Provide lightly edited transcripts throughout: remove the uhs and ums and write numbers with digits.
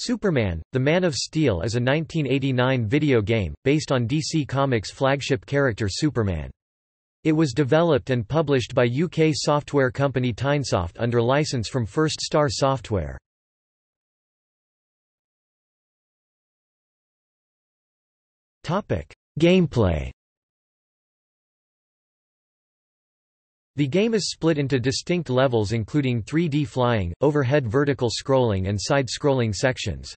Superman, the Man of Steel is a 1989 video game, based on DC Comics' flagship character Superman. It was developed and published by UK software company Tynesoft under license from First Star Software. Gameplay. The game is split into distinct levels including 3D flying, overhead vertical scrolling and side-scrolling sections.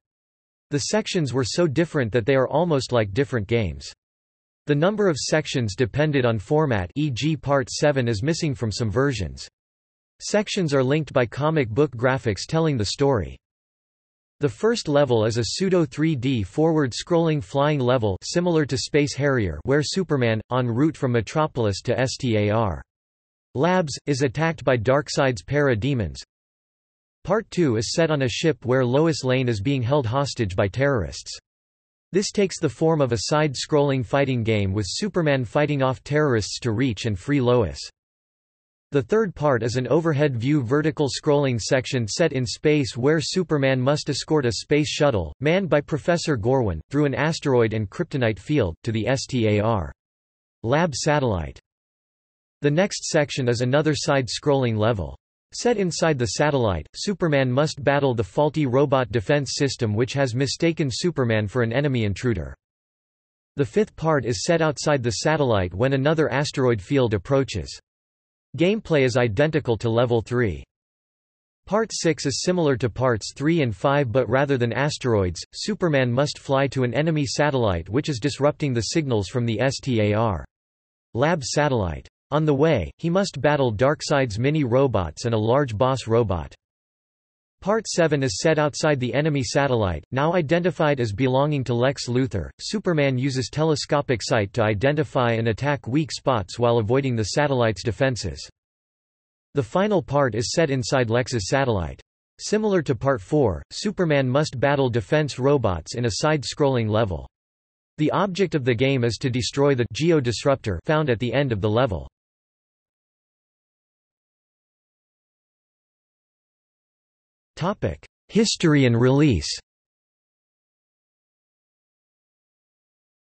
The sections were so different that they are almost like different games. The number of sections depended on format, e.g. Part 7 is missing from some versions. Sections are linked by comic book graphics telling the story. The first level is a pseudo-3D forward-scrolling flying level similar to Space Harrier where Superman, en route from Metropolis to STAR Labs, is attacked by Darkseid's para-demons. Part 2 is set on a ship where Lois Lane is being held hostage by terrorists. This takes the form of a side-scrolling fighting game with Superman fighting off terrorists to reach and free Lois. The third part is an overhead view vertical scrolling section set in space where Superman must escort a space shuttle, manned by Professor Gorwin, through an asteroid and kryptonite field, to the STAR Lab satellite. The next section is another side-scrolling level. Set inside the satellite, Superman must battle the faulty robot defense system which has mistaken Superman for an enemy intruder. The fifth part is set outside the satellite when another asteroid field approaches. Gameplay is identical to level 3. Part 6 is similar to parts 3 and 5 but rather than asteroids, Superman must fly to an enemy satellite which is disrupting the signals from the STAR Lab satellite. On the way, he must battle Darkseid's mini-robots and a large boss robot. Part 7 is set outside the enemy satellite, now identified as belonging to Lex Luthor. Superman uses telescopic sight to identify and attack weak spots while avoiding the satellite's defenses. The final part is set inside Lex's satellite. Similar to Part 4, Superman must battle defense robots in a side-scrolling level. The object of the game is to destroy the Geo-Disruptor found at the end of the level. History and release.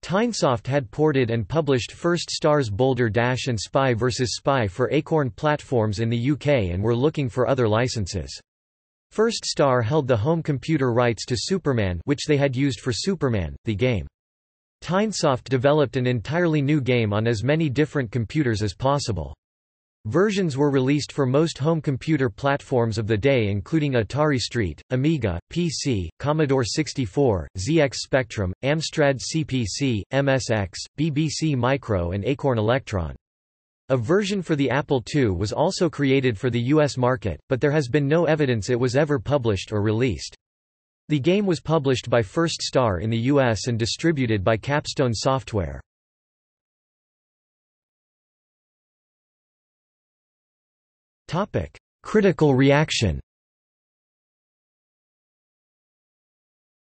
Tynesoft had ported and published First Star's Boulder Dash and Spy vs. Spy for Acorn platforms in the UK and were looking for other licenses. First Star held the home computer rights to Superman, which they had used for Superman, the game. Tynesoft developed an entirely new game on as many different computers as possible. Versions were released for most home computer platforms of the day including Atari ST, Amiga, PC, Commodore 64, ZX Spectrum, Amstrad CPC, MSX, BBC Micro and Acorn Electron. A version for the Apple II was also created for the US market, but there has been no evidence it was ever published or released. The game was published by First Star in the US and distributed by Capstone Software. Critical reaction.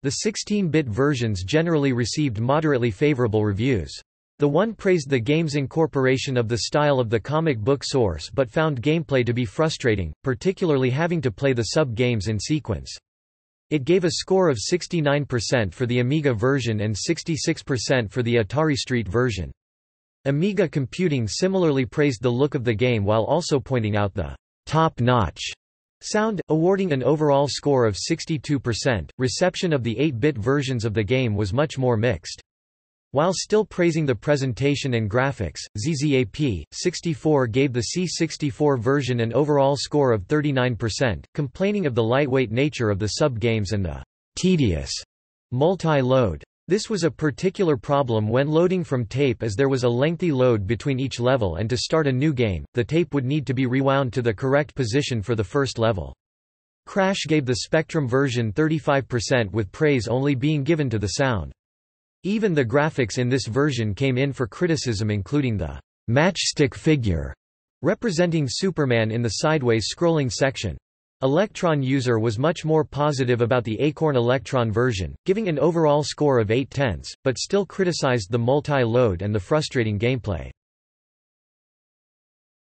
The 16-bit versions generally received moderately favorable reviews. The One praised the game's incorporation of the style of the comic book source but found gameplay to be frustrating, particularly having to play the sub-games in sequence. It gave a score of 69% for the Amiga version and 66% for the Atari ST version. Amiga Computing similarly praised the look of the game while also pointing out the top-notch sound, awarding an overall score of 62%. Reception of the 8-bit versions of the game was much more mixed. While still praising the presentation and graphics, ZZAP.64 gave the C64 version an overall score of 39%, complaining of the lightweight nature of the sub-games and the tedious multi-load. This was a particular problem when loading from tape as there was a lengthy load between each level, and to start a new game, the tape would need to be rewound to the correct position for the first level. Crash gave the Spectrum version 35% with praise only being given to the sound. Even the graphics in this version came in for criticism including the matchstick figure representing Superman in the sideways scrolling section. Electron User was much more positive about the Acorn Electron version, giving an overall score of 8/10, but still criticized the multi-load and the frustrating gameplay.